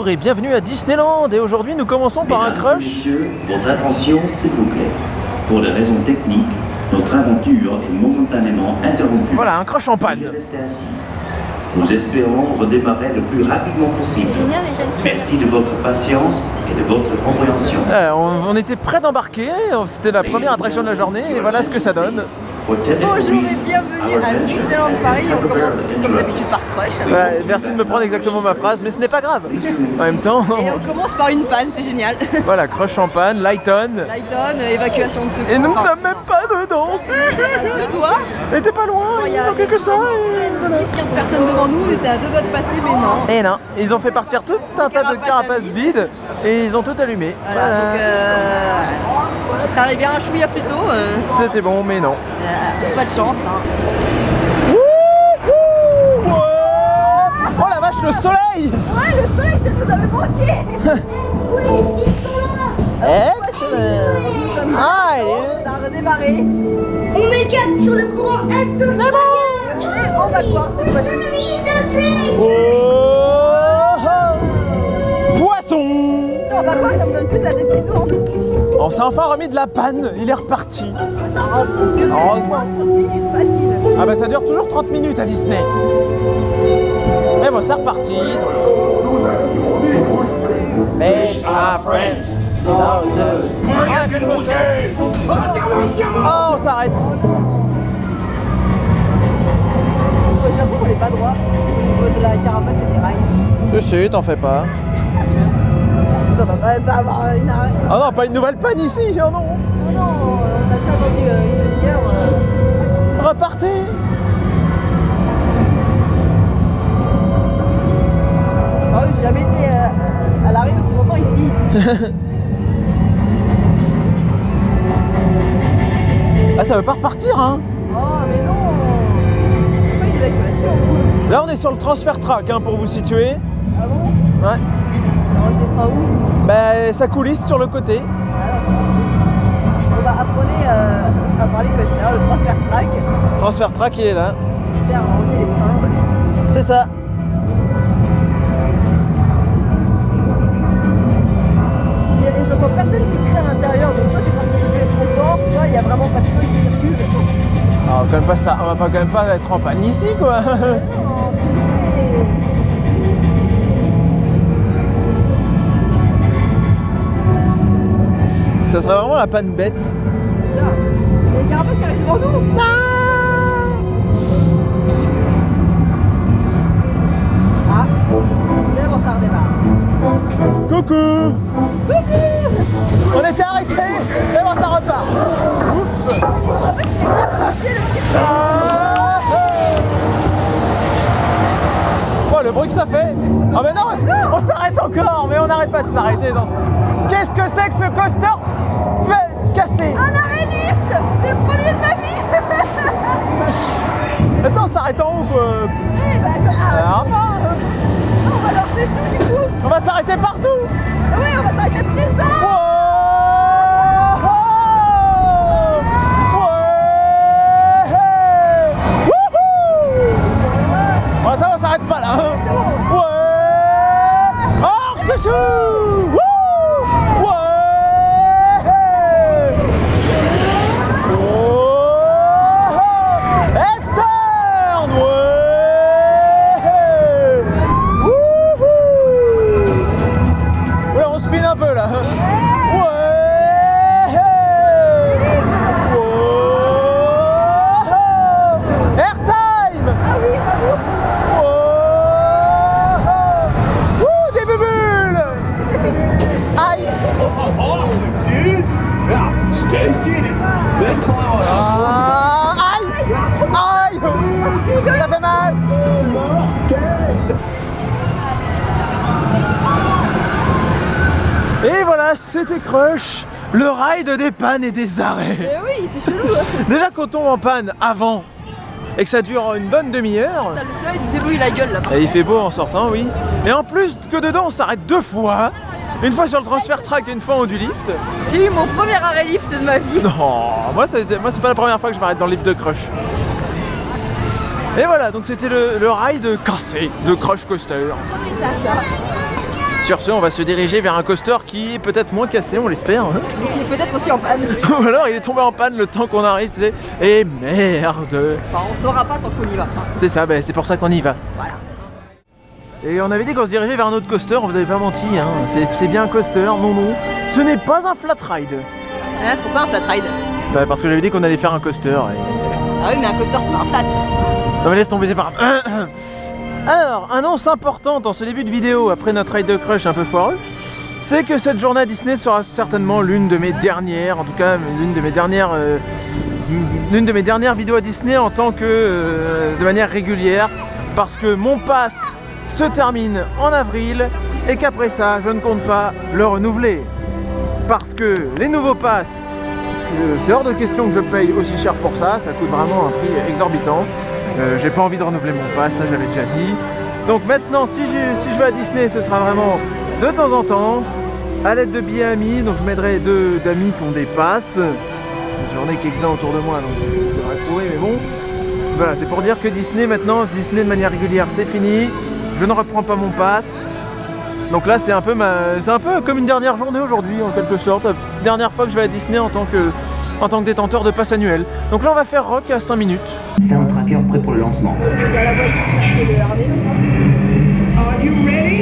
Bonjour et bienvenue à Disneyland. Et aujourd'hui nous commençons par un crush. Messieurs, votre attention s'il vous plaît. Pour des raisons techniques, notre aventure est momentanément interrompue. Voilà, un crush en panne. Nous espérons redémarrer le plus rapidement possible. Génial, merci de votre patience et de votre compréhension. On était près d'embarquer, c'était la première attraction de la journée et voilà ce que ça donne. Bonjour et bienvenue à Disneyland Paris. On commence comme d'habitude par crush. Ouais, merci de me prendre exactement ma phrase, mais ce n'est pas grave. En même temps. Et on commence par une panne, c'est génial. Voilà, crush en panne, Lighton, évacuation de secours. Et nous ne sommes même pas dedans. Deux doigts. Et t'es pas loin, il manquait que ça. 10-15 personnes devant nous, on était à deux doigts de passer, mais non. Et non, ils ont fait partir tout un tas de carapaces vides et ils ont tout allumé. Voilà, donc on serait arrivé un chouïa plus tôt. C'était bon, mais non. Pas de chance, hein. Wouhou, oh la vache, le soleil. Ouais, le soleil, ça nous avait manqué. Oui, ils sont là. Excellent. Ah, ça a redémarré. On met le cap sur le courant est australien. C'est bon. On va voir. Oh, poisson. On va voir, ça me donne plus la tête qui tourne. On s'est enfin remis de la panne, il est reparti. Heureusement. 30 minutes facile. Ah bah ça dure toujours 30 minutes à Disney. Mais bon, c'est reparti. Fish are French. No, dude. Oh, on s'arrête. J'avoue qu'on n'est pas droit au niveau de la carapace et des rails. Tu sais, t'en fais pas. On va pas avoir une arrêt. Ah non, pas une nouvelle panne ici, oh non. Oh non, on a déjà attendu une demi-heure. Repartez. Ah oui, j'ai jamais été à l'arrêt aussi longtemps ici. Ah, ça veut pas repartir, hein. Oh, mais non. C'est pas une évacuation. Là, on est sur le transfert track, hein, pour vous situer. Ah bon? Ouais. Bah, ça coulisse sur le côté. Voilà. On va apprenez à parler coaster, le transfert track. Transfert track, il est là. Il sert à ranger les trains. C'est ça. Il y a des gens, personne qui crée à l'intérieur, donc soit c'est parce que le jeu est trop fort, soit il n'y a vraiment pas de feu qui circule. Alors, quand même pas ça, on va pas quand même pas être en panne ici, quoi. Ça serait vraiment la panne bête. C'est ça. Mais il y a un peu qui arrive devant nous. Non, ah, c'est bon, ça redémarre. Coucou. Coucou. On était arrêtés. C'est bon, ça repart. Ouf. En fait, il est bien penché, le petit. Ah, oh. Oh, le bruit que ça fait. Ah, oh, mais non, on s'arrête encore. Mais on n'arrête pas de s'arrêter dans ce... Qu'est-ce que c'est que ce coaster cassé? Un arrêt lift. C'est le premier de ma vie. Attends, on s'arrête en haut, quoi. Oui, bah, enfin. Non, on va leur faire chaud, du coup. On va s'arrêter partout. Oui, on va s'arrêter de plaisir. Wouhou. Bon, ça va, on s'arrête pas, là. C'est bon. Ouais. Oh, c'est chaud. Et voilà, c'était Crush, le ride des pannes et des arrêts. Mais oui, c'est chelou. Déjà qu'on tombe en panne avant et que ça dure une bonne demi-heure. Le soleil nous éblouit la gueule là. Et il fait beau en sortant, oui. Et en plus que dedans on s'arrête deux fois. Une fois sur le transfert track et une fois en haut du lift. J'ai eu mon premier arrêt lift de ma vie. Non, moi c'est pas la première fois que je m'arrête dans le lift de Crush. Et voilà, donc c'était le ride cassé de Crush Coaster. Sur ce, on va se diriger vers un coaster qui est peut-être moins cassé, on l'espère. Il est peut-être aussi en panne. Ou alors il est tombé en panne le temps qu'on arrive, tu sais. Et merde. Enfin, on saura pas tant qu'on y va. C'est ça, bah, c'est pour ça qu'on y va. Voilà. Et on avait dit qu'on se dirigeait vers un autre coaster, on vous avait pas menti, hein. C'est bien un coaster, non. Ce n'est pas un flat ride. Hein, pourquoi un flat ride? Bah, parce que j'avais dit qu'on allait faire un coaster. Ah oui, mais un coaster c'est pas un flat. Non mais laisse tomber, c'est pas grave. Alors, annonce importante en ce début de vidéo, après notre ride de Crush un peu foireux, c'est que cette journée à Disney sera certainement l'une de mes dernières, en tout cas l'une de mes dernières vidéos à Disney en tant que de manière régulière, parce que mon pass se termine en avril et qu'après ça, je ne compte pas le renouveler, parce que les nouveaux passes, c'est hors de question que je paye aussi cher pour ça, ça coûte vraiment un prix exorbitant. J'ai pas envie de renouveler mon pass, ça j'avais déjà dit. Donc maintenant, si je vais à Disney, ce sera vraiment de temps en temps, à l'aide de billets amis, donc je m'aiderai d'amis qui ont des passes. J'en ai quelques-uns autour de moi, donc je devrais trouver, mais bon. Voilà, c'est pour dire que Disney maintenant, Disney de manière régulière, c'est fini. Je ne reprends pas mon pass. Donc là, c'est un peu comme une dernière journée aujourd'hui, en quelque sorte. Dernière fois que je vais à Disney en tant que détenteur de passe annuel. Donc là, on va faire Rock à 5 minutes. Soundtracker prêt pour le lancement. Are you ready?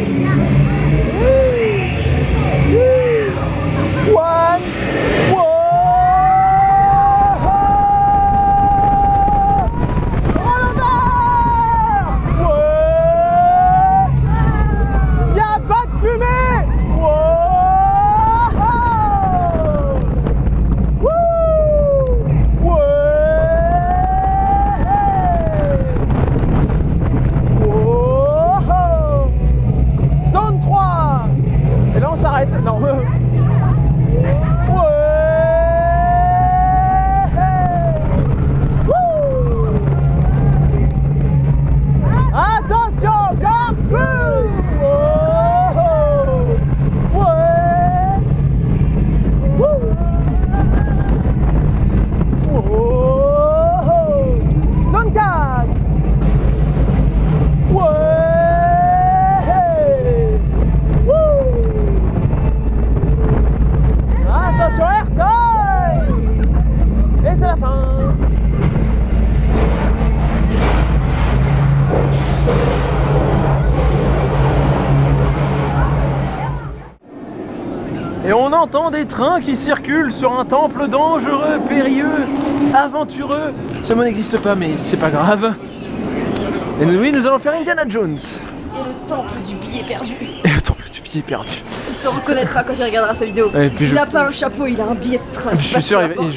One. Et on entend des trains qui circulent sur un temple dangereux, périlleux, aventureux. Ce mot n'existe pas, mais c'est pas grave. Et oui, nous allons faire Indiana Jones. Et le temple du billet perdu. Et le temple du billet perdu. Il se reconnaîtra quand il regardera sa vidéo. Il n'a pas un chapeau, il a un billet de train. Je suis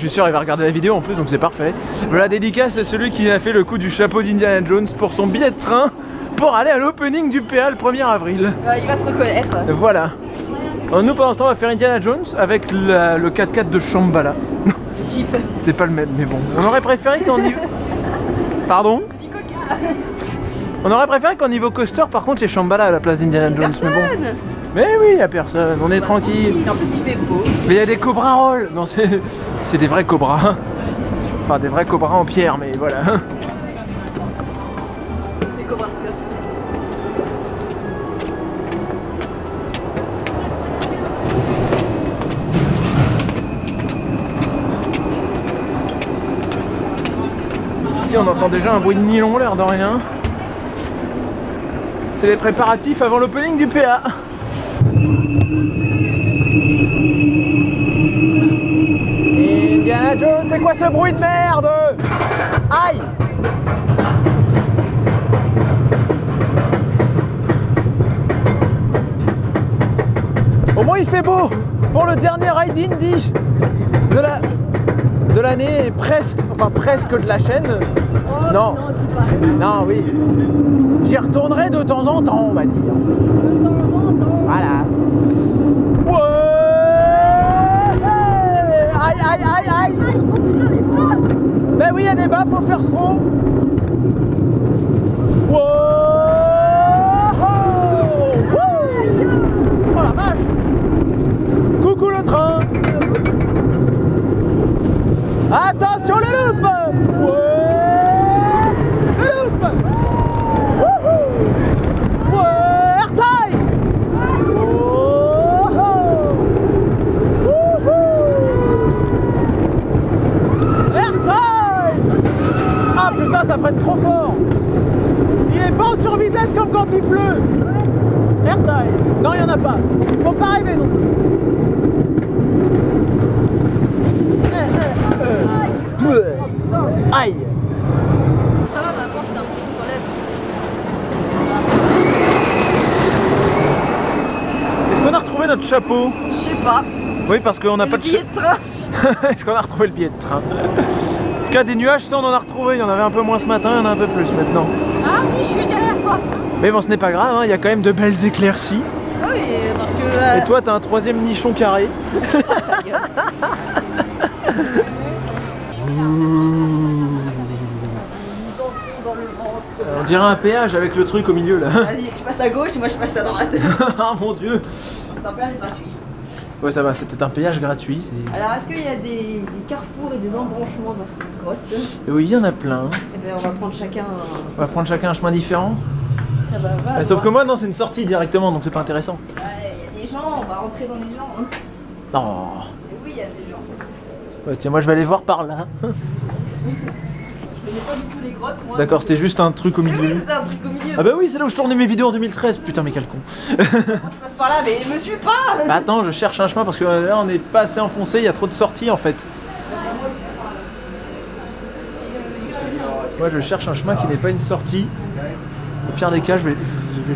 sûr, il va regarder la vidéo en plus, donc c'est parfait. Voilà, dédicace à celui qui a fait le coup du chapeau d'Indiana Jones pour son billet de train pour aller à l'opening du PA le 1er avril. Il va se reconnaître. Voilà. Nous pendant ce temps on va faire Indiana Jones avec le 4x4 de Shambhala. Jeep. C'est pas le même mais bon. On aurait préféré qu'en niveau... Pardon ? C'est du coca. On aurait préféré qu'en niveau coaster par contre c'est Shambhala à la place d'Indiana Jones mais bon. Mais oui y'a personne, on est tranquille. En plus il fait beau. Mais y'a des cobras rolls. Non c'est des vrais cobras. Enfin des vrais cobras en pierre mais voilà. Des cobras c'est bien. On entend déjà un bruit de nylon l'air de rien. C'est les préparatifs avant l'opening du PA. Indiana Jones, c'est quoi ce bruit de merde? Aïe! Au moins il fait beau pour le dernier ride indie de l'année, presque, enfin presque de la chaîne. Oh, non, dis pas. Non, oui. J'y retournerai de temps en temps, on va dire. De temps en temps. Voilà. Ouais. Aïe, aïe, aïe, aïe. Oh putain, les baffes. Ben oui, il y a des baffes, faut faire ce tronc. Ouais. Oh la vache. Coucou le train. Attention le loop! Ouais! Le loop! Wouhou! Ouais! Airtime! mais pas en survitesse comme quand il pleut. Merde, non, il n'y en a pas. Faut pas rêver non plus. Aïe. Ça va, ma porte, c'est un truc qui s'enlève. Est-ce qu'on a retrouvé notre chapeau? Je sais pas. Oui, parce qu'on n'a pas de billet de train. Est-ce qu'on a retrouvé le billet de train? En tout cas, des nuages, ça on en a retrouvé. Il y en avait un peu moins ce matin, il y en a un peu plus maintenant. Ah oui, je suis derrière toi. Mais bon, ce n'est pas grave, hein. Il y a quand même de belles éclaircies. Ah oui, parce que... Et toi, t'as un troisième nichon carré. Oh, ta gueule. On dirait un péage avec le truc au milieu là. Vas-y, tu passes à gauche, moi je passe à droite. Ah mon dieu. C'est un péage gratuit. Ouais, ça va, c'était un péage gratuit. Est... Alors, est-ce qu'il y a des carrefours et des embranchements dans cette grotte? Oui, il y en a plein. Eh ben, on va prendre chacun un... On va prendre chacun un chemin différent. Ça va, va, bah, sauf que moi, non, c'est une sortie directement, donc c'est pas intéressant. Il y a des gens, on va rentrer dans les gens. Hein. Non. Mais oui, il y a des gens. Ouais, tiens, moi je vais aller voir par là. Je connais pas du tout les grottes, moi. D'accord, c'était juste un truc au milieu. Oui, c'était un truc au milieu. Ah bah oui, c'est là où je tournais mes vidéos en 2013. Putain, mais quel con. Je passe par là, mais je me suis pas. Bah, attends, je cherche un chemin parce que là on est pas assez enfoncé, il y a trop de sorties en fait. Moi je cherche un chemin qui n'est pas une sortie. Au pire des cas, je vais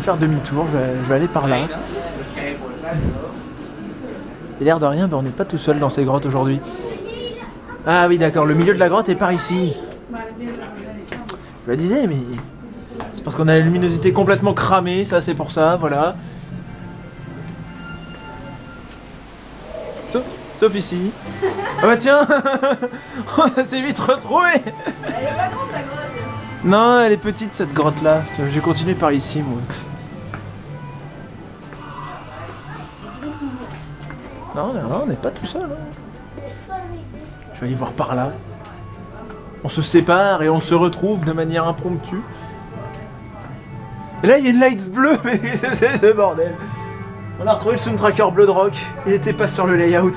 faire demi-tour, je vais aller par là. Et l'air de rien, bah, on n'est pas tout seul dans ces grottes aujourd'hui. Ah oui, d'accord, le milieu de la grotte est par ici. Je le disais, mais c'est parce qu'on a la luminosité complètement cramée, ça c'est pour ça, voilà. Sauf ici. Ah bah tiens, on s'est vite retrouvés. Elle est pas grande la grotte. Non, elle est petite cette grotte là. J'ai continué par ici moi. Non, non, on n'est pas tout seul. Hein. Je vais aller voir par là. On se sépare et on se retrouve de manière impromptue. Et là, il y a une lights bleue, mais c'est le bordel. On a retrouvé le Soundtracker bleu de Rock. Il n'était pas sur le layout.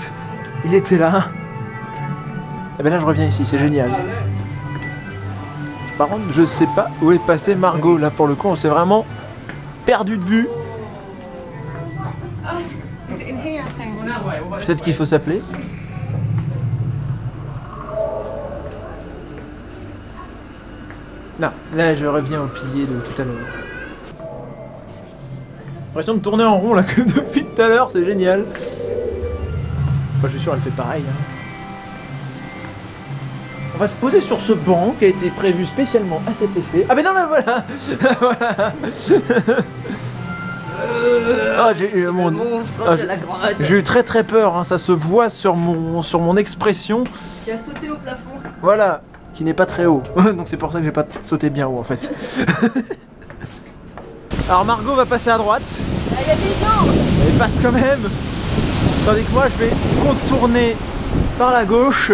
Il était là. Et bien là, je reviens ici, c'est génial. Par contre, je sais pas où est passée Margot. Là, pour le coup, on s'est vraiment perdu de vue. Peut-être qu'il faut s'appeler. Non, là je reviens au pilier de tout à l'heure. J'ai l'impression de tourner en rond là que depuis tout à l'heure, c'est génial. Enfin, je suis sûr, elle fait pareil. Hein. On va se poser sur ce banc qui a été prévu spécialement à cet effet. Ah mais non, là voilà. Voilà. Ah, j'ai mon... ah, eu très très peur, hein. Ça se voit sur mon expression. Tu as sauté au plafond. Voilà. Qui n'est pas très haut, donc c'est pour ça que j'ai pas sauté bien haut en fait. Alors Margot va passer à droite. Il y a des gens. Elle passe quand même. Tandis que moi je vais contourner par la gauche.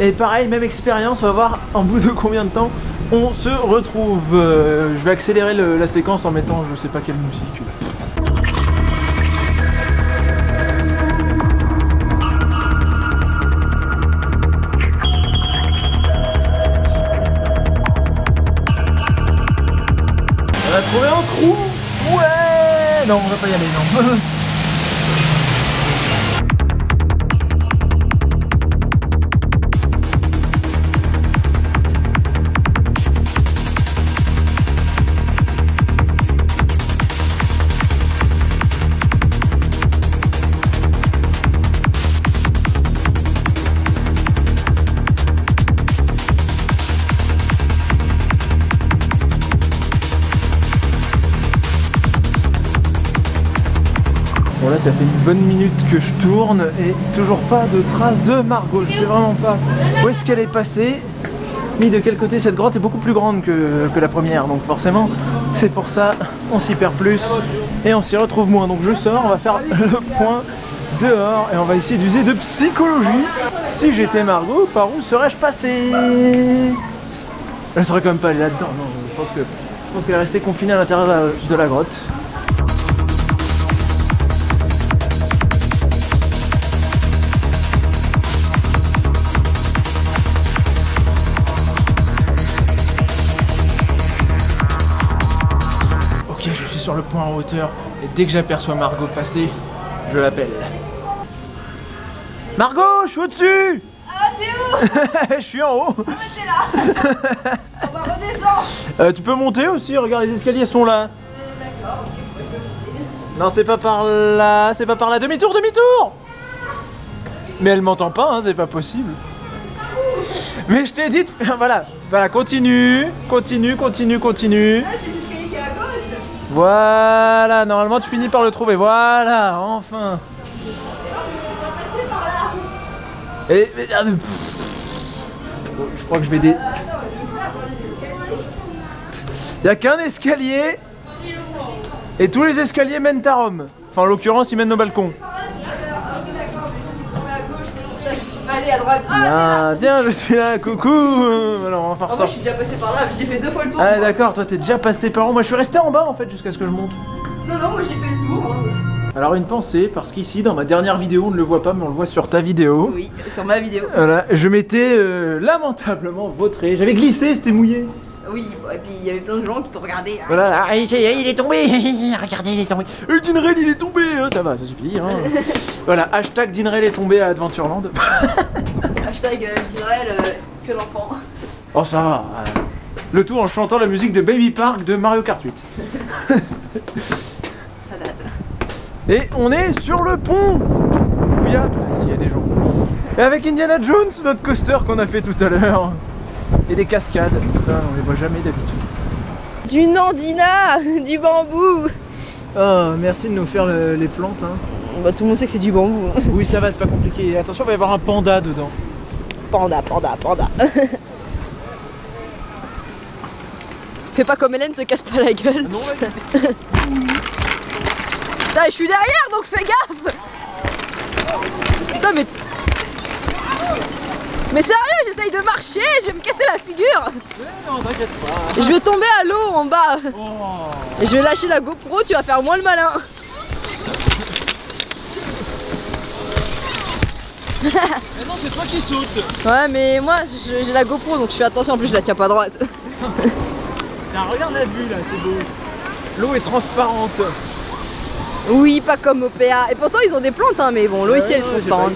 Et pareil, même expérience, on va voir en bout de combien de temps on se retrouve. Je vais accélérer la séquence en mettant je sais pas quelle musique. On va trouver un trou. Ouais. Non, on va pas y aller, non. Ça fait une bonne minute que je tourne et toujours pas de traces de Margot. Je sais vraiment pas où est-ce qu'elle est passée, ni de quel côté. Cette grotte est beaucoup plus grande que la première, donc forcément c'est pour ça on s'y perd plus et on s'y retrouve moins. Donc je sors, on va faire le point dehors et on va essayer d'user de psychologie. Si j'étais Margot, par où serais-je passé? Elle serait quand même pas allée là-dedans, non, je pense qu'elle est restée confinée à l'intérieur de la grotte. sur le point en hauteur et dès que j'aperçois Margot passer, je l'appelle. Margot, je suis au-dessus! Ah, t'es où? Je suis en haut! Ah, t'es là! On va redescendre! Tu peux monter aussi, regarde, les escaliers sont là! D'accord, ok. Non, c'est pas par là, c'est pas par là. Demi-tour, demi-tour! Mais elle m'entend pas, hein, c'est pas possible. Mais je t'ai dit de faire. Voilà, voilà, continue, continue, continue, continue. Ah, c'est l'escalier qui est à gauche. Voilà, normalement tu finis par le trouver. Voilà, enfin. Et, je crois que je vais des... Il n'y a qu'un escalier et tous les escaliers mènent à Rome. Enfin, en l'occurrence, ils mènent au balcon. Ah, tiens, je suis là, coucou. Alors, on va faire ça. Moi, je suis déjà passé par là, j'ai fait deux fois le tour. Ah, d'accord, toi, t'es déjà passé par là. Moi, je suis resté en bas, en fait, jusqu'à ce que je monte. Non, non, moi, j'ai fait le tour. Alors une pensée, parce qu'ici dans ma dernière vidéo, on ne le voit pas mais on le voit sur ta vidéo. Oui, sur ma vidéo. Voilà, je m'étais lamentablement vautré, j'avais glissé, c'était mouillé. Oui, et puis il y avait plein de gens qui t'ont regardé. Voilà, ah, il est tombé, regardez, il est tombé. Deanrell, il est tombé, ça va, ça suffit. Hein. Voilà, hashtag Deanrell est tombé à Adventureland. Hashtag Deanrell, que l'enfant. Oh ça va, le tout en chantant la musique de Baby Park de Mario Kart 8. Ça date. Et on est sur le pont! Où il y a... Putain, ici il y a des gens. Et avec Indiana Jones, notre coaster qu'on a fait tout à l'heure. Et des cascades. Putain, on les voit jamais d'habitude. Du nandina! Du bambou! Oh, merci de nous faire les plantes. Hein. Bah, tout le monde sait que c'est du bambou. Hein. Oui, ça va, c'est pas compliqué. Attention, il va y avoir un panda dedans. Panda, panda, panda. Fais pas comme Hélène, te casse pas la gueule. Non, ouais, putain, je suis derrière donc fais gaffe! Putain, mais. Mais sérieux, j'essaye de marcher, je vais me casser la figure! Mais non, t'inquiète pas! Je vais tomber à l'eau en bas! Oh. Et je vais lâcher la GoPro, tu vas faire moins le malin! Mais non, c'est toi qui sautes! Ouais, mais moi j'ai la GoPro donc je fais attention, en plus je la tiens pas droite! Tiens, regarde la vue là, c'est beau! L'eau est transparente! Oui, pas comme au PA. Et pourtant, ils ont des plantes, hein, mais bon, l'eau ici elle est transparente.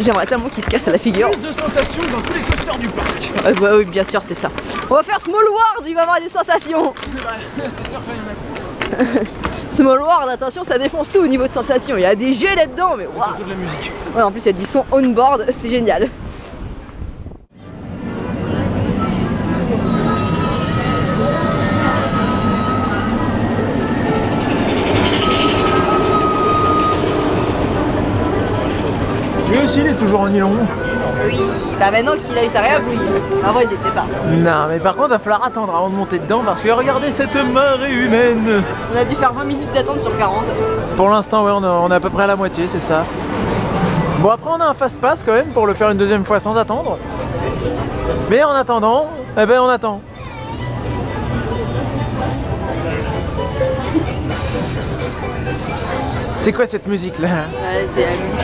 J'aimerais tellement qu'ils se cassent à la figure. Plus de sensations dans tous les coasters du parc. Ouais, oui, bien sûr, c'est ça. On va faire Small World, il va y avoir des sensations. C'est sûr qu'il y en a plus. Small World, attention, ça défonce tout au niveau de sensations. Il y a des jeux là-dedans, mais waouh. Surtout de la musique. Ouais, en plus, il y a du son on-board, c'est génial. Il est toujours en nylon. Oui, bah maintenant qu'il a eu sa réhab, oui. Avant il n'était pas. Non, mais par contre, il va falloir attendre avant de monter dedans parce que regardez cette marée humaine. On a dû faire 20 minutes d'attente sur 40. Pour l'instant, ouais, on est à peu près à la moitié, c'est ça. Bon, après, on a un fast pass quand même pour le faire une deuxième fois sans attendre. Mais en attendant, eh ben on attend. C'est quoi cette musique là? Ouais, c'est la musique.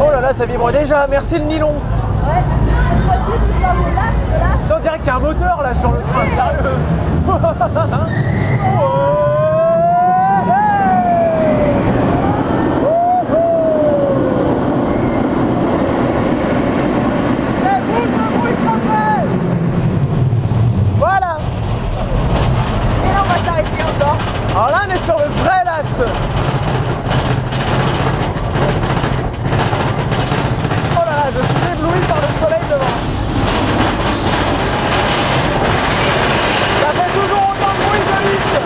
Oh là là, ça vibre déjà, merci le nylon. Ouais, c'est on dirait qu'il y a un moteur là sur le train, sérieux. Oh. Alors là on est sur le vrai last. Oh là là, je suis ébloui par le soleil devant. Ça fait toujours autant de bruit de liste.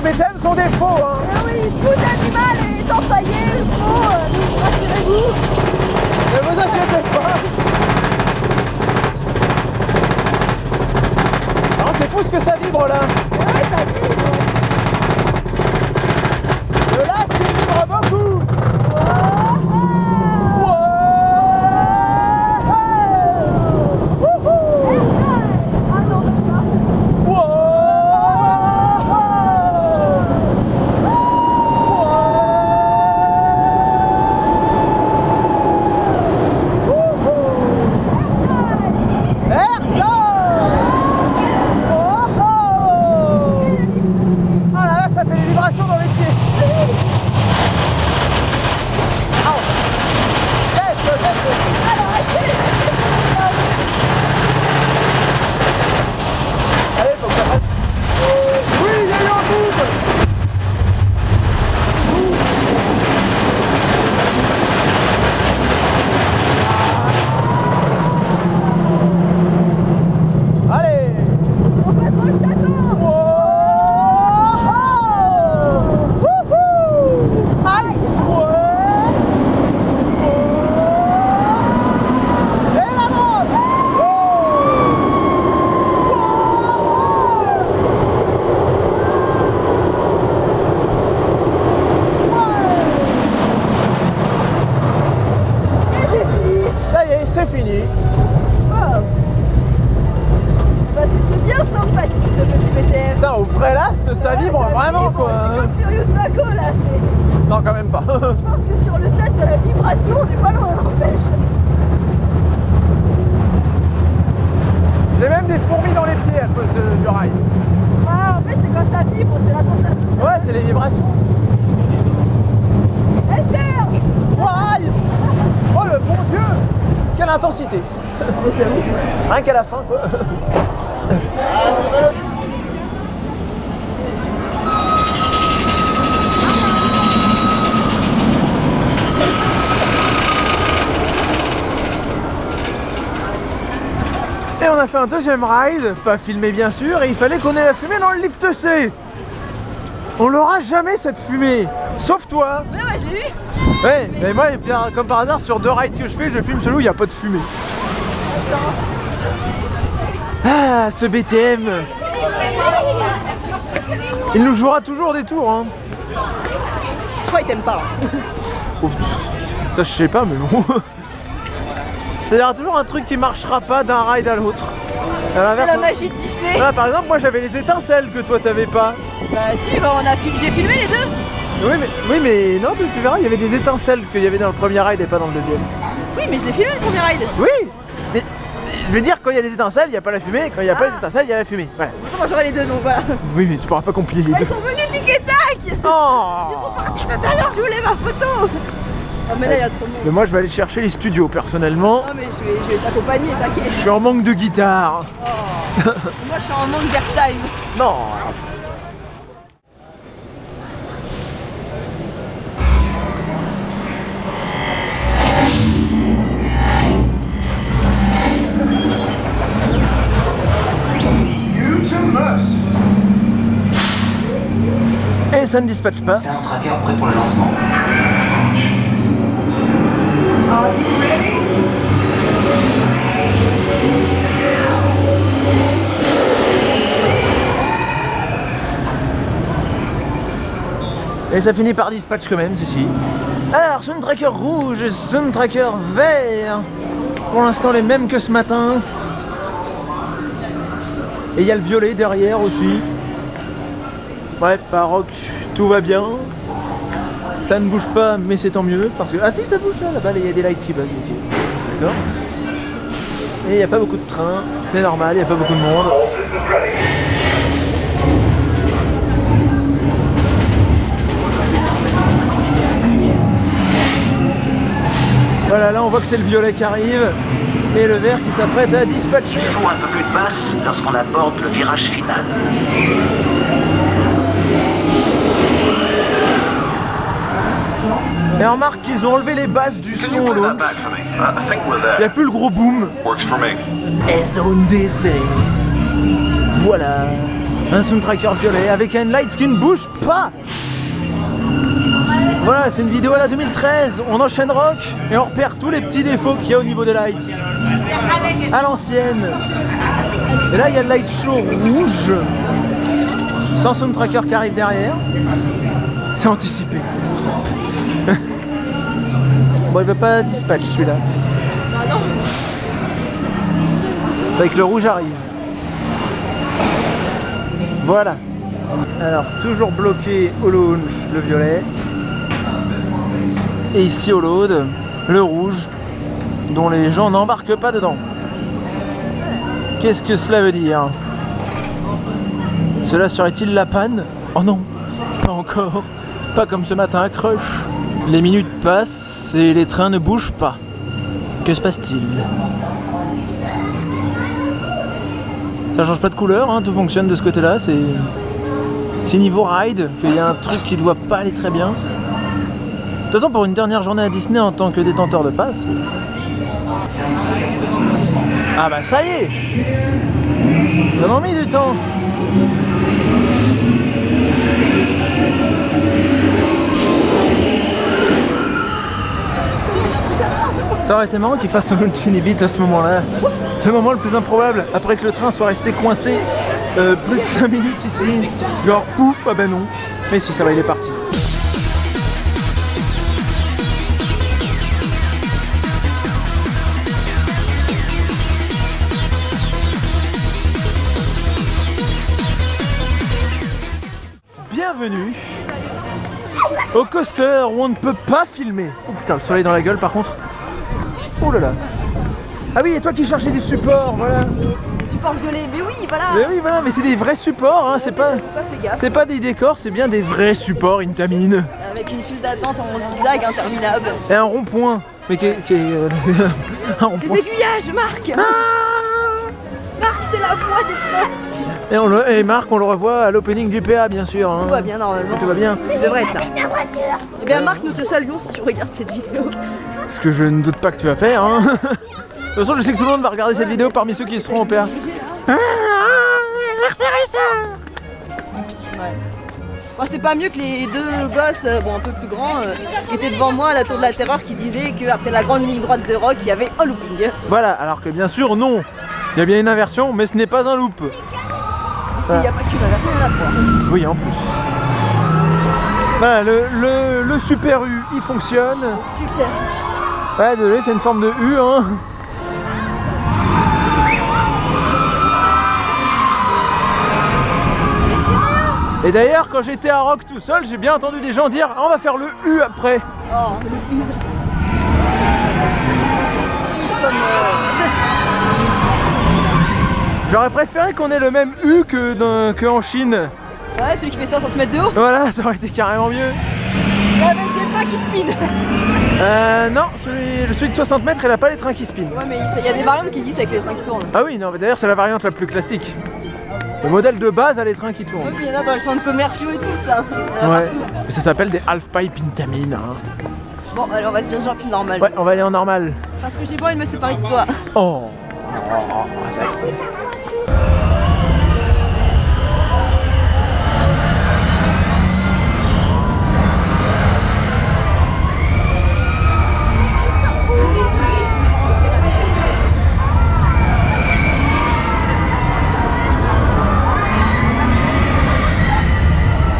de BTM sont des faux, hein. Oui, tout animal est empaillé, faux, rassurez-vous. Ne vous inquiétez pas. Non, c'est fou ce que ça vibre là. Oui, ça vibre. Le last, il vibre beaucoup. Rien qu'à la fin, quoi. Et on a fait un deuxième ride, pas filmé bien sûr, et il fallait qu'on ait la fumée dans le lift C. On l'aura jamais cette fumée, sauf toi. Ouais, j'ai eu. Ouais, mais moi, comme par hasard, sur deux rides que je fais, je filme celui où il n'y a pas de fumée. Ah, ce BTM, il nous jouera toujours des tours, hein. Je crois qu'il t'aime pas. Oh, ça je sais pas, mais bon. Ça dira toujours un truc qui marchera pas d'un ride à l'autre. C'est la magie de Disney. Voilà, par exemple, moi j'avais les étincelles que toi t'avais pas. Bah si, bah, j'ai filmé les deux. Oui mais non, tu verras, il y avait des étincelles qu'il y avait dans le premier ride et pas dans le deuxième. Oui, mais je l'ai filmé le premier ride. Oui. Je veux dire, quand il y a des étincelles, il n'y a pas la fumée, et quand il n'y a pas les étincelles, il y a la fumée. Voilà. Moi j'aurais les deux, donc voilà. Oui, mais tu pourras pas compiler les deux. Ils sont venus tic-tac. Oh. Ils sont partis tout à l'heure, je voulais ma photo. Ah, mais là, il y a trop de monde. Mais moi, je vais aller chercher les studios, personnellement. Non, mais je vais t'accompagner, t'inquiète. Je suis en manque de guitare. Oh. Moi, je suis en manque d'airtime. Non. Et ça ne dispatche pas. C'est un tracker prêt pour le lancement. Are you ready? Et ça finit par dispatch quand même, si. Alors, Soundtracker rouge et Soundtracker vert. Pour l'instant, les mêmes que ce matin. Et il y a le violet derrière aussi. Bref, à Rock, tout va bien. Ça ne bouge pas, mais c'est tant mieux. Parce que... Ah si, ça bouge là, là-bas, il y a des lights qui bug. Okay. D'accord. Et il n'y a pas beaucoup de trains. C'est normal, il n'y a pas beaucoup de monde. Voilà, là on voit que c'est le violet qui arrive. Et le vert qui s'apprête à dispatcher. Il faut un peu plus de basse lorsqu'on aborde le virage final. Et remarque qu'ils ont enlevé les basses du son, donc il n'y a plus le gros boom. Et zone d'essai. Voilà. un Soundtracker violet avec un Lights qui ne bouge pas. Voilà, c'est une vidéo à la 2013, on enchaîne Rock et on repère tous les petits défauts qu'il y a au niveau des lights. À l'ancienne. Et là il y a le light show rouge, sans Soundtracker qui arrive derrière. C'est anticipé. Bon, il veut pas dispatch celui-là. Bah non. Avec le rouge arrive. Voilà. Alors toujours bloqué au launch le violet. Et ici au load, le rouge, dont les gens n'embarquent pas dedans. Qu'est-ce que cela veut dire? Cela serait-il la panne? Oh non, pas encore. Pas comme ce matin à Crush. Les minutes passent et les trains ne bougent pas. Que se passe-t-il? Ça change pas de couleur, hein, tout fonctionne de ce côté-là. C'est niveau ride, qu'il y a un truc qui doit pas aller très bien. De toute façon, pour une dernière journée à Disney en tant que détenteur de passe. Ah bah ça y est, ça m'a mis du temps. Ça aurait été marrant qu'il fasse un launch inhibit à ce moment-là. Le moment le plus improbable, après que le train soit resté coincé plus de 5 minutes ici. Genre pouf, ah bah non. Mais si, ça va, il est parti. Bienvenue au coaster où on ne peut pas filmer. Oh putain, le soleil dans la gueule par contre. Oh là là. Ah oui, et toi qui cherchais des supports, voilà. Supports violets, mais oui, voilà. Mais oui, voilà, mais c'est des vrais supports, hein, c'est pas des décors, c'est bien des vrais supports Intamin. Avec une file d'attente en zigzag interminable. Et un rond-point. Mais qui est... un rond-point. Des aiguillages, Marc. Ah Marc, c'est la voix des trains. Et, Marc, on le revoit à l'opening du PA, bien sûr. Hein. Tout va bien, normalement. Si tout va bien. Ça devrait être là. Eh bien, Marc, nous te saluons si tu regardes cette vidéo. Ce que je ne doute pas que tu vas faire. Hein. De toute façon, je sais que tout le monde va regarder cette vidéo parmi ceux qui seront au PA. RC Racer. Ouais. Bon, c'est pas mieux que les deux gosses, bon, un peu plus grands, qui étaient devant moi à la Tour de la Terreur, qui disaient qu'après la grande ligne droite de Rock, il y avait un looping. Voilà, alors que bien sûr, non. Il y a bien une inversion, mais ce n'est pas un loop. Voilà. Il n'y a pas qu'une inversion, il y en a trois. Oui, en plus. Voilà, le super U, il fonctionne. Super. Ouais, désolé, c'est une forme de U, hein. Et d'ailleurs, quand j'étais à Rock tout seul, j'ai bien entendu des gens dire, ah, on va faire le U après. Oh, le U. J'aurais préféré qu'on ait le même U qu'en Chine. Ouais, celui qui fait 60 mètres de haut. Voilà, ça aurait été carrément mieux. Avec des trains qui spinent. Non, celui de 60 mètres, il n'a pas les trains qui spinent. Ouais, mais il y a des variantes qui disent avec les trains qui tournent. Ah oui, non, mais d'ailleurs, c'est la variante la plus classique. Le modèle de base a les trains qui tournent. Ouais, puis il y en a dans les centres commerciaux et tout ça. Ouais, mais ça s'appelle des Half-Pipe Intamin. Hein. Bon, alors on va dire genre plus normal. Ouais, on va aller en normal. Parce que j'ai pas envie de me séparer de toi. Oh, ça va.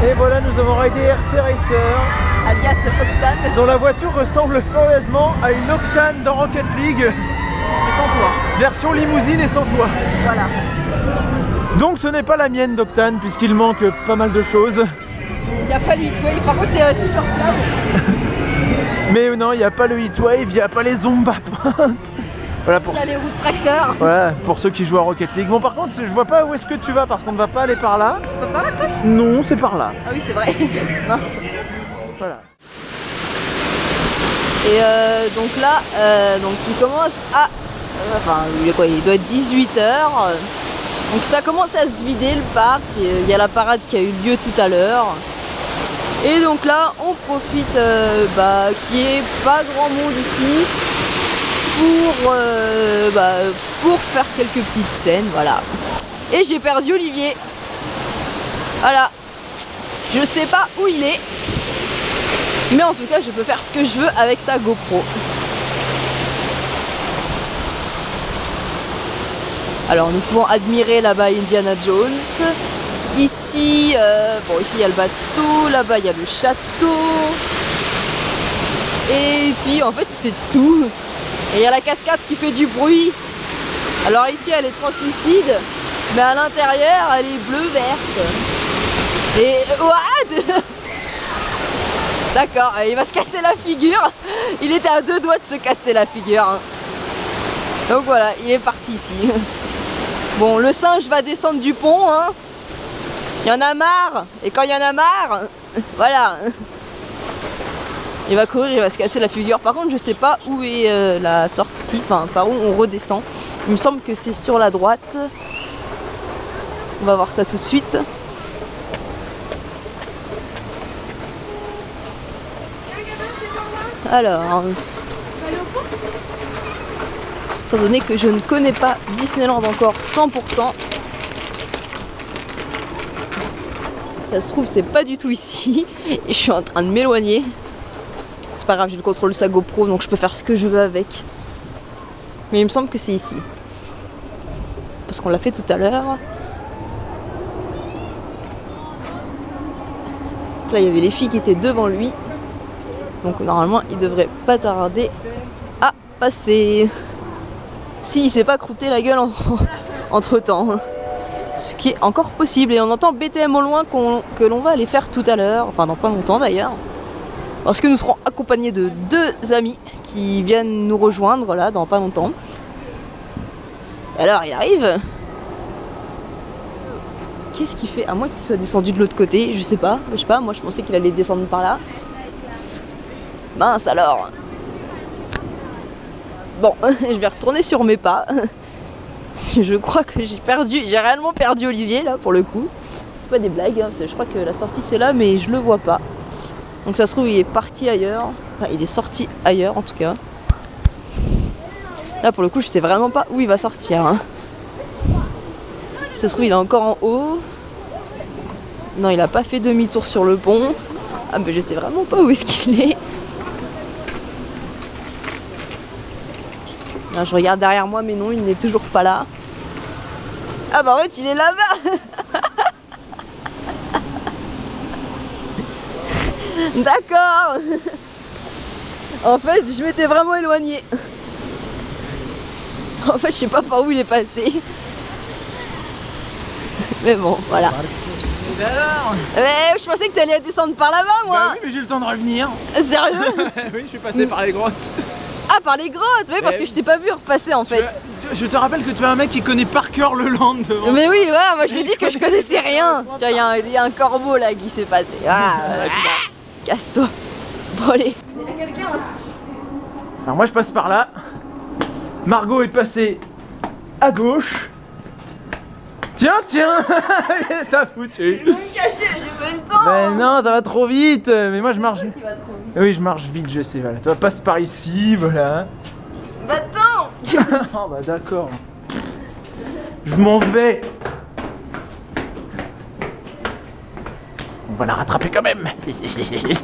Et voilà, nous avons raidé RC Racer, alias Octane, dont la voiture ressemble furieusement à une Octane dans Rocket League. Et sans toit. Version limousine et sans toit. Voilà. Donc ce n'est pas la mienne d'Octane, puisqu'il manque pas mal de choses. Il n'y a pas le Heatwave, par contre c'est Superflav. Mais non, il n'y a pas le Heatwave, il n'y a pas les Zombas peintes. Voilà pour... Il y a les roues de tracteur. Voilà, pour ceux qui jouent à Rocket League. Bon, par contre, je vois pas où est-ce que tu vas parce qu'on ne va pas aller par là. C'est pas par là, Crush ? Non, c'est par là. Ah oui, c'est vrai. Mince. Voilà. Et donc là, donc il commence à... Enfin, il doit être 18 h. Donc ça commence à se vider le parc. Il y a la parade qui a eu lieu tout à l'heure. Et donc là, on profite qu'il n'y ait pas grand monde ici. Pour faire quelques petites scènes, voilà. Et j'ai perdu Olivier. Voilà, je sais pas où il est, mais en tout cas je peux faire ce que je veux avec sa GoPro. Alors nous pouvons admirer là-bas Indiana Jones. Ici, bon ici il y a le bateau, là-bas il y a le château. Et puis en fait c'est tout. Et il y a la cascade qui fait du bruit. Alors ici elle est translucide, mais à l'intérieur elle est bleu-verte. Et... what? D'accord, il va se casser la figure. Il était à deux doigts de se casser la figure. Donc voilà, il est parti ici. Bon, le singe va descendre du pont, hein. Il y en a marre. Et quand il y en a marre, voilà. Il va courir, il va se casser la figure. Par contre, je sais pas où est la sortie, enfin par où on redescend. Il me semble que c'est sur la droite. On va voir ça tout de suite. Alors... étant donné que je ne connais pas Disneyland encore 100%, ça se trouve c'est pas du tout ici. Et je suis en train de m'éloigner. C'est pas grave, j'ai le contrôle de sa GoPro, donc je peux faire ce que je veux avec. Mais il me semble que c'est ici. Parce qu'on l'a fait tout à l'heure. Là, il y avait les filles qui étaient devant lui. Donc normalement, il devrait pas tarder à passer. Si, il s'est pas croûté la gueule entre temps. Ce qui est encore possible. Et on entend BTM au loin que l'on va aller faire tout à l'heure. Enfin, dans pas longtemps d'ailleurs. Parce que nous serons accompagnés de deux amis qui viennent nous rejoindre là dans pas longtemps. Alors il arrive. Qu'est-ce qu'il fait? À moins qu'il soit descendu de l'autre côté, je sais pas. Je sais pas, moi je pensais qu'il allait descendre par là. Mince alors. Bon, je vais retourner sur mes pas. Je crois que j'ai réellement perdu Olivier là pour le coup. C'est pas des blagues, hein, parce que je crois que la sortie c'est là mais je le vois pas. Donc ça se trouve il est parti ailleurs, enfin il est sorti ailleurs en tout cas. Là pour le coup je sais vraiment pas où il va sortir. Hein. Si ça se trouve il est encore en haut. Non il a pas fait demi-tour sur le pont. Ah mais je sais vraiment pas où est-ce qu'il est. Là, je regarde derrière moi mais non il n'est toujours pas là. Ah bah en fait il est là-bas. D'accord. En fait, je m'étais vraiment éloignée. En fait, je sais pas par où il est passé. Mais bon, voilà. Mais alors mais je pensais que t'allais descendre par là-bas, moi. Bah oui, mais j'ai eu le temps de revenir. Sérieux? Oui, je suis passé par les grottes. Ah, par les grottes? Oui, parce que je t'ai pas vu repasser, en fait. Je te rappelle que tu es un mec qui connaît par cœur le land devant. Mais oui, ouais, moi je t'ai dit que je connaissais rien. Tu vois, il y a un corbeau, là, qui s'est passé. Ah, ouais, c'est ça. Casse-toi. Bon allez. Alors moi je passe par là. Margot est passée à gauche. Tiens tiens. Ça a foutu. Je vais me cacher, j'ai pas le temps. Ben non ça va trop vite. Mais moi je marche. Toi qui va trop vite. Oui je marche vite je sais voilà. Toi passe par ici voilà. Bah attends. Oh bah d'accord. Je m'en vais. On va la rattraper quand même. Je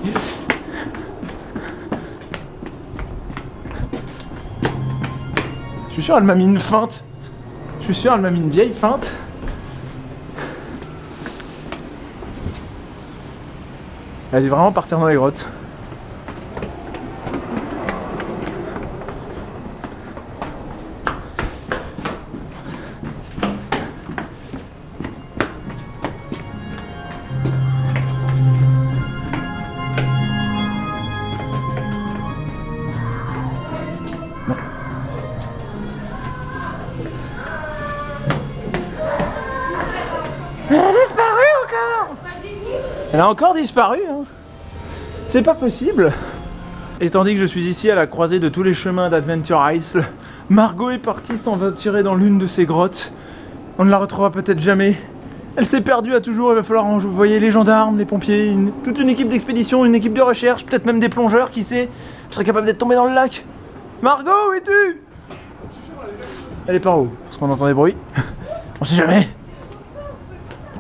suis sûr elle m'a mis une feinte. Je suis sûr elle m'a mis une vieille feinte. Elle est vraiment partir dans les grottes. Elle a encore disparu, hein. C'est pas possible. Et tandis que je suis ici à la croisée de tous les chemins d'Adventure Isle, Margot est partie s'en va tirer dans l'une de ces grottes. On ne la retrouvera peut-être jamais. Elle s'est perdue à toujours, il va falloir envoyer les gendarmes, les pompiers, toute une équipe d'expédition, une équipe de recherche, peut-être même des plongeurs, qui sait. Je serais capable d'être tombée dans le lac. Margot, où es-tu? Elle est par où? Parce qu'on entend des bruits. On sait jamais.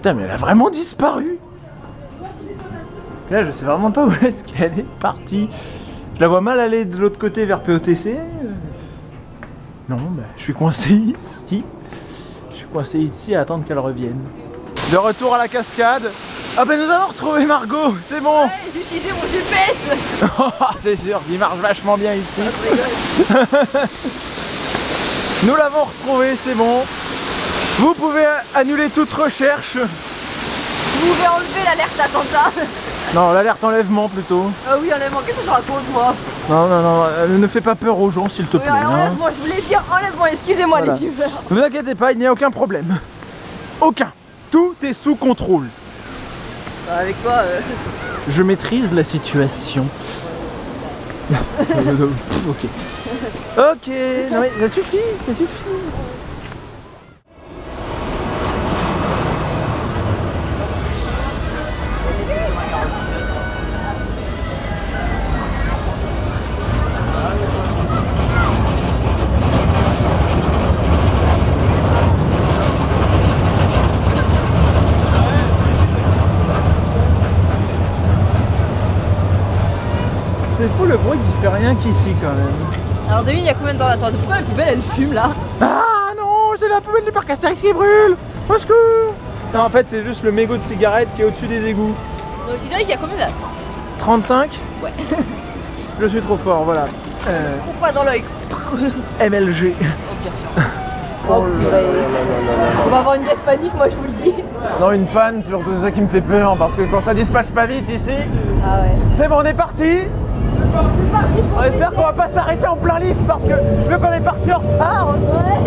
Putain, mais elle a vraiment disparu. Là, je sais vraiment pas où est-ce qu'elle est partie. Je la vois mal aller de l'autre côté vers POTC. Non, bah, je suis coincé ici. Je suis coincé ici à attendre qu'elle revienne. De retour à la cascade. Ah ben, nous avons retrouvé Margot, c'est bon. Ouais, j'ai utilisé mon GPS. C'est sûr, il marche vachement bien ici. Nous l'avons retrouvé, c'est bon. Vous pouvez annuler toute recherche. Vous pouvez enlever l'alerte attentat. Non, l'alerte enlèvement plutôt. Ah oui, enlèvement, qu'est-ce que je raconte moi? Non, non, non, ne fais pas peur aux gens s'il te plaît. Enlèvement, je voulais dire enlèvement, excusez-moi voilà. Les viewers. Ne vous inquiétez pas, il n'y a aucun problème. Aucun. Tout est sous contrôle. Bah, avec toi... Je maîtrise la situation. Ok. Ok, non mais ça suffit, ça suffit. C'est fou le bruit qui fait rien qu'ici quand même. Alors Devine, il y a combien de temps d'attente? Pourquoi la poubelle elle fume là? Ah non, c'est la poubelle du parc Astérix qui brûle. Au secours. Non, en fait c'est juste le mégot de cigarette qui est au-dessus des égouts. Donc tu dirais qu'il y a combien d'attente? 35. Ouais. Je suis trop fort, voilà. Coupe pas dans l'œil. MLG. Oh bien sûr. Oh, on va avoir une caisse panique, moi je vous le dis. Non, une panne, c'est surtout ça qui me fait peur, parce que quand ça dispatche pas vite ici. Ah ouais. C'est bon, on est parti. On espère qu'on va pas s'arrêter en plein lift parce que vu qu'on est parti en retard. Ouais.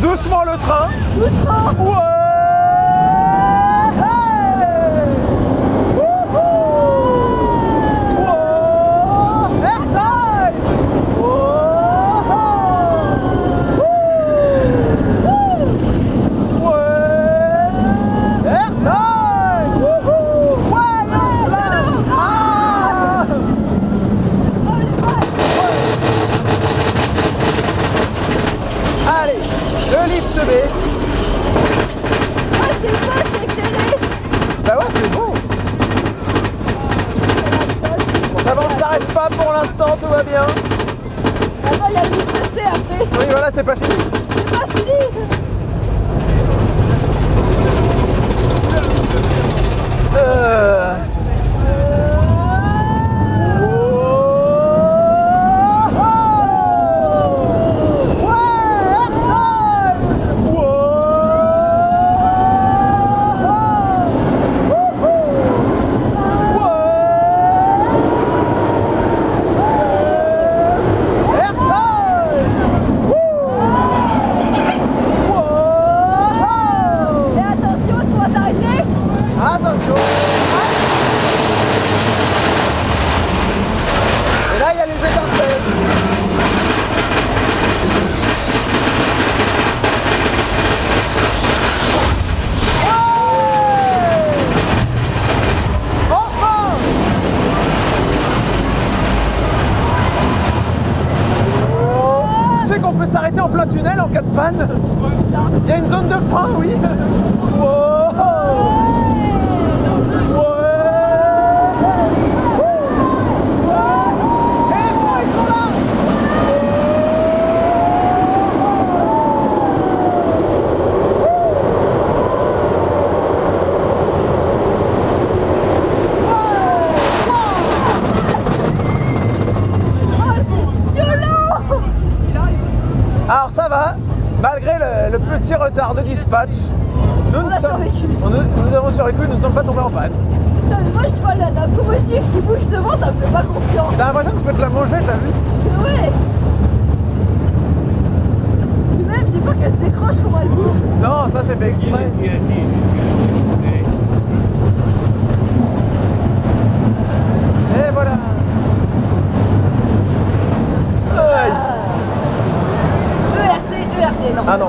Doucement le train. Doucement. Ouais. Hey. Wouhou. Wow. Airtime. Wouhou. Ouais. Airtime. Wouhou. Ouais. Let's go. Ah. Allez. Le lift B. Ouais, c'est beau, c'est éclairé. Bah ouais, c'est beau. Ça va, on s'arrête pas pour l'instant, tout va bien. Attends, il y a le lift C après. Oui, voilà, c'est pas fini. C'est pas fini. En plein tunnel en cas de panne. Il y a une zone de frein, oui. Wow. Alors ça va, malgré le petit retard de dispatch, nous avons survécu, nous ne sommes pas tombés en panne. Putain, mais moi je vois la locomotive qui bouge devant, ça me fait pas confiance. T'as l'impression que tu peux te la manger, t'as vu? Ouais. Puis même, j'ai peur qu'elle se décroche, comment elle bouge. Non, ça c'est fait exprès. Et voilà. ERT, non. Ah non.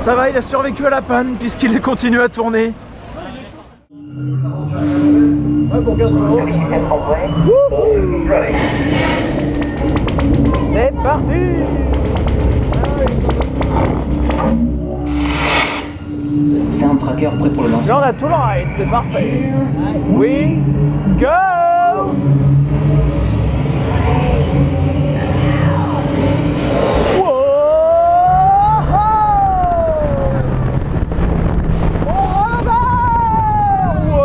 Ça va, il a survécu à la panne puisqu'il continue à tourner. C'est parti! C'est un tracker prêt pour le lancer. Là on a tout le ride, c'est parfait. Oui, go! Wow! On roule là-bas!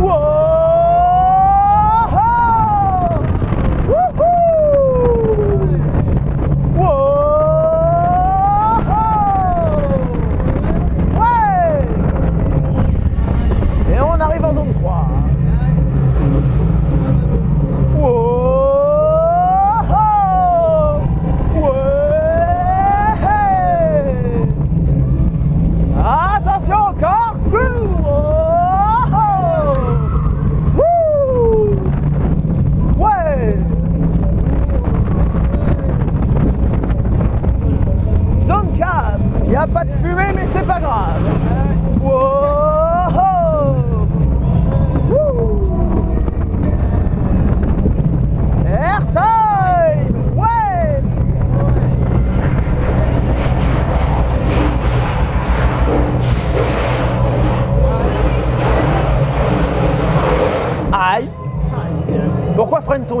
Ouais! Wow! Wouhou! Wow!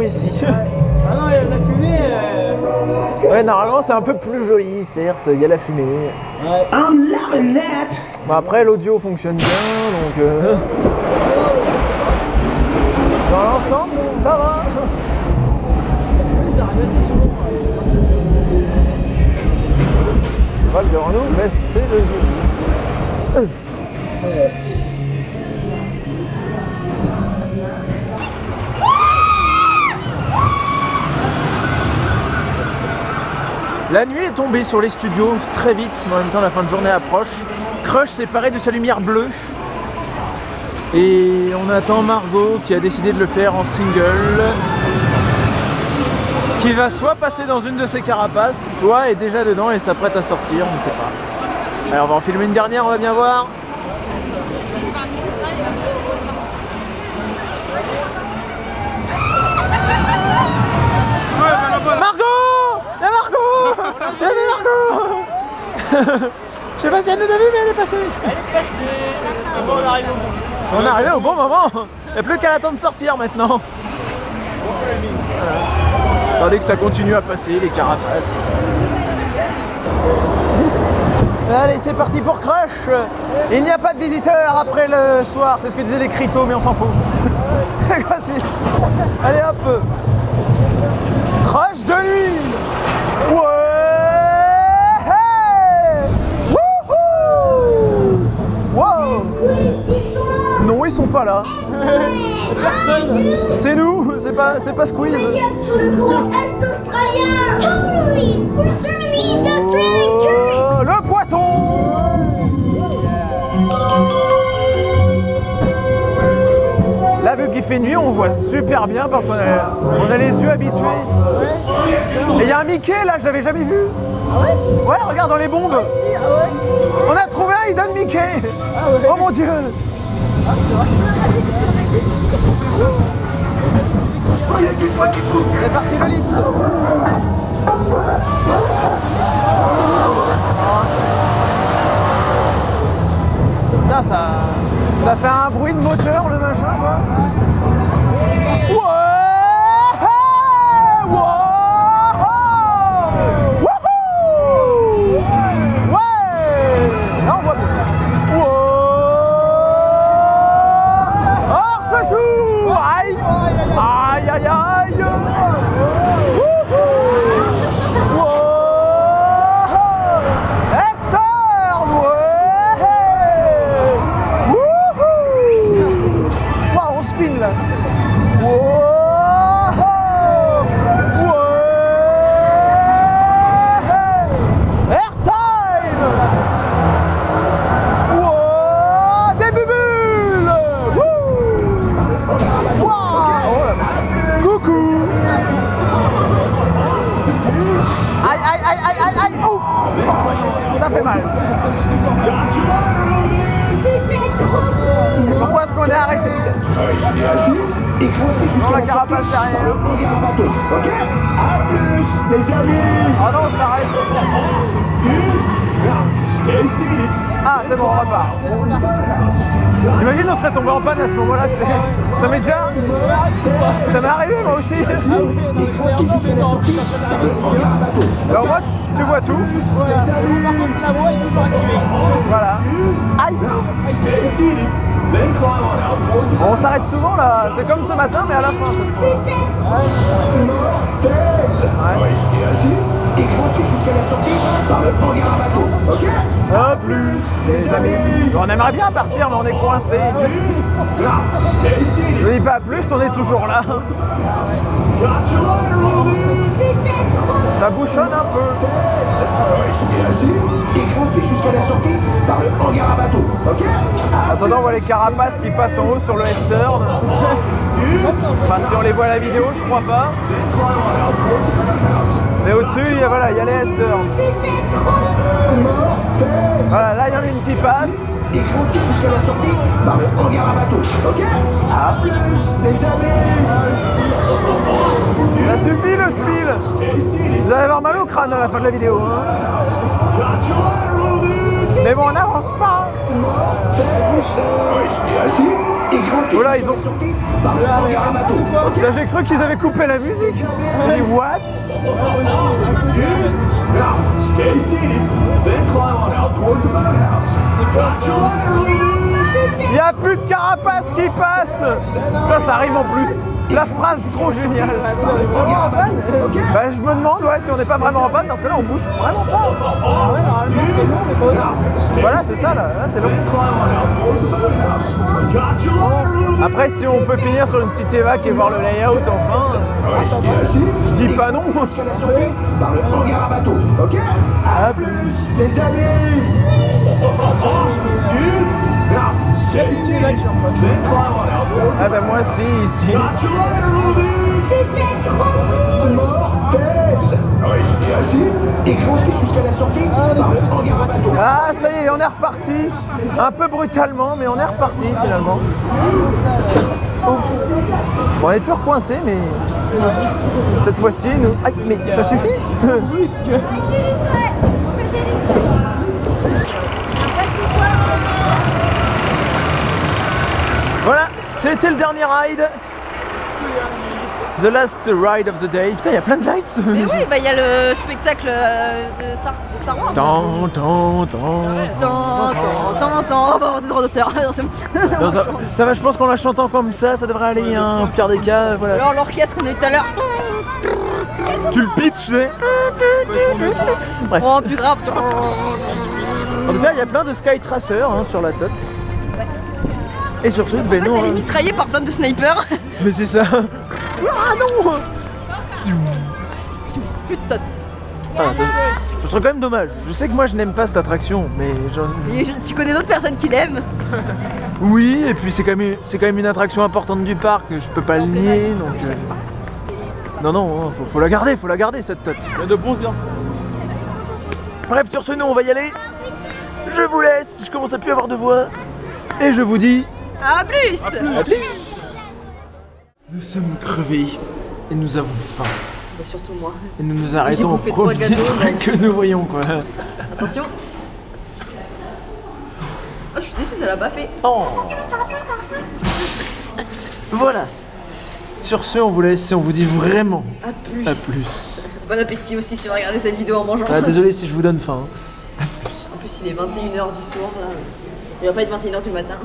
Ici. Ah non, il y a de la fumée. Ouais, normalement c'est un peu plus joli, certes, il y a la fumée. Ouais. I'm loving that. Bon, après l'audio fonctionne bien, donc dans l'ensemble ça va. Ça arrive assez souvent. Pas le devant nous, mais c'est le joli. La nuit est tombée sur les studios très vite, mais en même temps la fin de journée approche. Crush s'est paré de sa lumière bleue. Et on attend Margot qui a décidé de le faire en single. Qui va soit passer dans une de ses carapaces, soit est déjà dedans et s'apprête à sortir, on ne sait pas. Alors on va en filmer une dernière, on va bien voir. Je sais pas si elle nous a vu, mais elle est passée. Elle est passée. Bon, on arrive au bon moment. On est arrivé au bon moment. Il n'y a plus qu'à l'attendre de sortir maintenant. Bon timing. Voilà. Attendez que ça continue à passer, les carapaces. Allez, c'est parti pour Crush. Il n'y a pas de visiteurs après le soir. C'est ce que disaient les critos, mais on s'en fout. Allez hop. Crush de nuit. Ouais. Non, ils sont pas là. Personne. C'est nous, c'est pas Squeeze. Regarde sur le courant est australien. Totally. We're serving the East Australian curry. Le poisson. Là, vu qu'il fait nuit, on voit super bien parce qu'on a les yeux habitués. Et il y a un Mickey là, je l'avais jamais vu. Ah ouais? Ouais, regarde dans les bombes. Ah ouais. On a trouvé un, il donne Mickey. Ah ouais. Oh mon dieu. Ah, c'est vrai. C'est parti le lift. Putain, ça fait un bruit de moteur le machin quoi. Ouais, ouais. Chou aïe, aïe, aïe, aïe, aïe, ouf. Ça fait mal. Pourquoi est-ce qu'on est arrêté? Non, la carapace derrière. Ah non, on s'arrête. Ah, c'est bon, on repart. Imagine, on serait tombé en panne à ce moment-là. Ça m'est déjà. Ça m'est arrivé, moi aussi. Alors, moi, tu vois tout. Voilà. Aïe. On s'arrête souvent là, c'est comme ce matin mais à la fin cette fois. Ouais. A plus les amis. On aimerait bien partir mais on est coincé. Je dis pas plus, on est toujours là. Ça bouchonne un peu. Jusqu'à la sortie par le hangar à bateau. En attendant, on voit les carapaces qui passent en haut sur le Western. Enfin, si on les voit à la vidéo, je crois pas. Mais au-dessus, voilà, il y a les Western. Voilà, là, il y en a une qui passe. Jusqu'à la sortie par le hangar à bateau. A plus, les amis. Ça suffit le spiel. Vous allez avoir mal au crâne à la fin de la vidéo. Hein. Mais bon, on n'avance pas. Oh là, ils ont... J'ai cru qu'ils avaient coupé la musique. Mais what? Il n'y a plus de carapace qui passe. Putain, ça arrive en plus. La phrase trop géniale. Bah, je me demande ouais, si on n'est pas vraiment en panne parce que là on bouge vraiment pas. Ouais, normalement c'est long, mais pas long. Voilà, c'est ça là, c'est long. Après, si on peut finir sur une petite évac et voir le layout enfin. Je dis pas non. Par le hangar à bateau. Ok. À plus, les amis. Ah bah moi si, ici. C'était trop mortel. Ah ça y est, on est reparti. Un peu brutalement, mais on est reparti finalement. Oh. Bon, on est toujours coincé, mais cette fois-ci, nous... Aïe, mais ça suffit. Voilà, c'était le dernier ride. The last ride of the day. Putain, il y a plein de lights. Mais oui, bah il y a le spectacle de Star Wars. Oh, bah on est droit d'auteur. Ça va, je pense qu'en la chantant comme ça devrait aller, hein, au pire des cas. Voilà. Alors l'orchestre qu'on a eu tout à l'heure. Tu le pitches, tu sais. Bref. Oh, plus grave. En tout cas, il y a plein de sky tracers hein, sur la tête. Et sur ce, ben non. Elle est mitraillée par plein de snipers. Mais c'est ça. Ah non. Putain. Ah, ce serait quand même dommage. Je sais que moi je n'aime pas cette attraction, mais tu connais d'autres personnes qui l'aiment. Oui, et puis c'est quand même une attraction importante du parc. Je peux pas le nier, donc. Non non, faut la garder cette tête. Il y a de bons artistes. Bref, sur ce, nous on va y aller. Je vous laisse. Je commence à plus avoir de voix. Et je vous dis à plus. Nous sommes crevés et nous avons faim. Bah surtout moi. Et nous nous arrêtons au premier truc que nous voyons quoi. Attention. Oh, je suis déçue, ça l'a pas fait. Oh. Voilà. Sur ce, on vous laisse et on vous dit vraiment à plus. À plus. Bon appétit aussi si vous regardez cette vidéo en mangeant. Ah, désolé si je vous donne faim. Hein. En plus il est 21 h du soir là. Il va pas être 21 h du matin.